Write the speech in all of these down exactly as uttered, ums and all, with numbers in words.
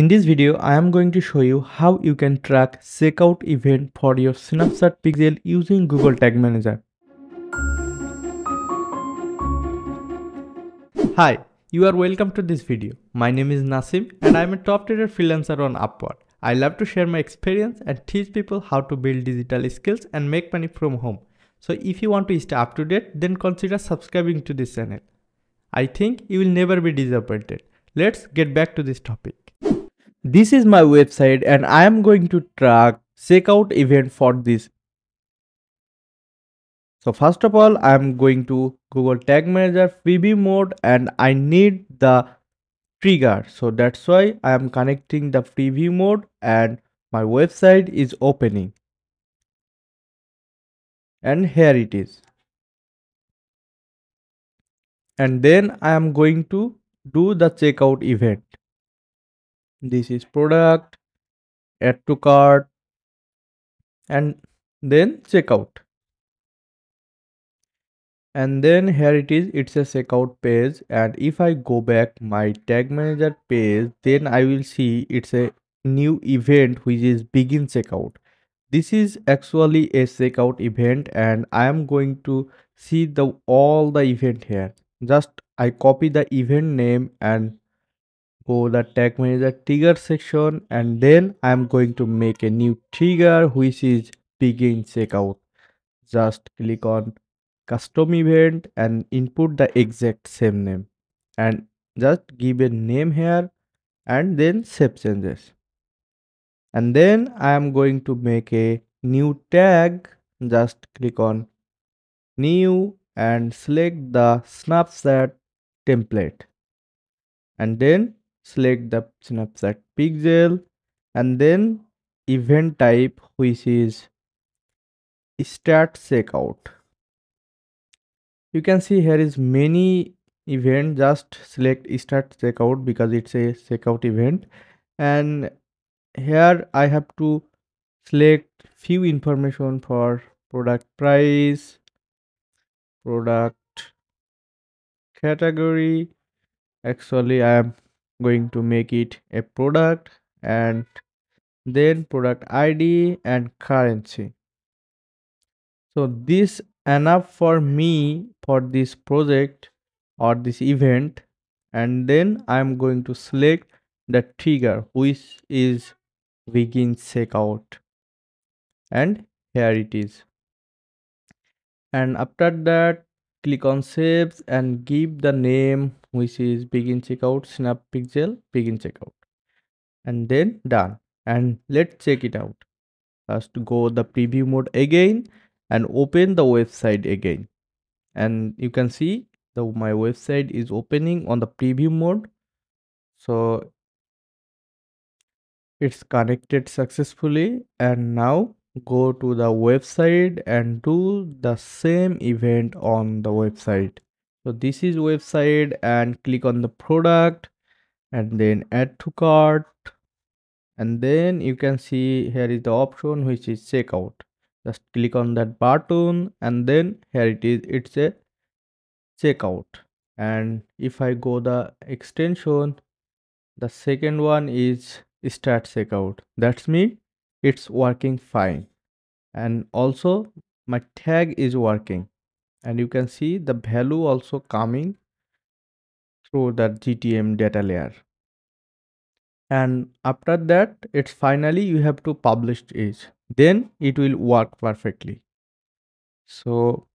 In this video, I am going to show you how you can track checkout event for your Snapchat pixel using Google Tag Manager. Hi, you are welcome to this video. My name is Nasim and I am a top-rated freelancer on Upwork. I love to share my experience and teach people how to build digital skills and make money from home. So if you want to stay up to date, then consider subscribing to this channel. I think you will never be disappointed. Let's get back to this topic. This is my website and I am going to track checkout event for this. So first of all, I am going to Google Tag Manager preview mode and I need the trigger. So that's why I am connecting the preview mode and my website is opening. And here it is. And then I am going to do the checkout event. This is product, add to cart, and then checkout. And then here it is, it's a checkout page. And if I go back my Tag Manager page, then I will see it's a new event which is begin checkout. This is actually a checkout event and I am going to see the all the event here. Just I copy the event name and go the Tag Manager trigger section, and then I'm going to make a new trigger which is begin checkout. Just click on custom event and input the exact same name and just give a name here and then save changes. And then I am going to make a new tag. Just click on new and select the Snapchat template and then select the Snapchat pixel and then event type which is start checkout. You can see here is many event. Just select start checkout because it's a checkout event, and here I have to select few information for product price, product category. Actually I am going to make it a product, and then product I D and currency. So this enough for me for this project or this event. And then I am going to select the trigger which is begin checkout, and here it is. And after that click on save and give the name which is begin checkout snap pixel begin checkout, and then done. And let's check it out. First go the preview mode again and open the website again, and you can see the my website is opening on the preview mode. So it's connected successfully, and now go to the website and do the same event on the website. So this is website and click on the product and then add to cart, and then you can see here is the option which is checkout. Just click on that button and then here it is, it's a checkout. And if I go the extension, the second one is start checkout. That's me. It's working fine, and also my tag is working, and you can see the value also coming through the G T M data layer. And after that, it's finally you have to publish it, then it will work perfectly. So,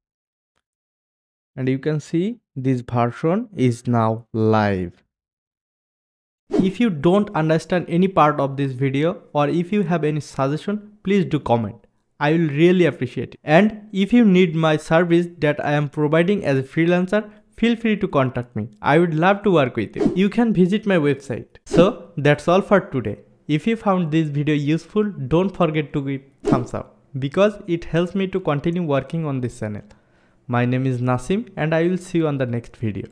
and you can see this version is now live. If you don't understand any part of this video or if you have any suggestion, please do comment. I will really appreciate it. And if you need my service that I am providing as a freelancer, feel free to contact me. I would love to work with you. You can visit my website. So that's all for today. If you found this video useful, don't forget to give thumbs up because it helps me to continue working on this channel. My name is Nasim and I will see you on the next video.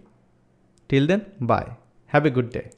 Till then, bye. Have a good day.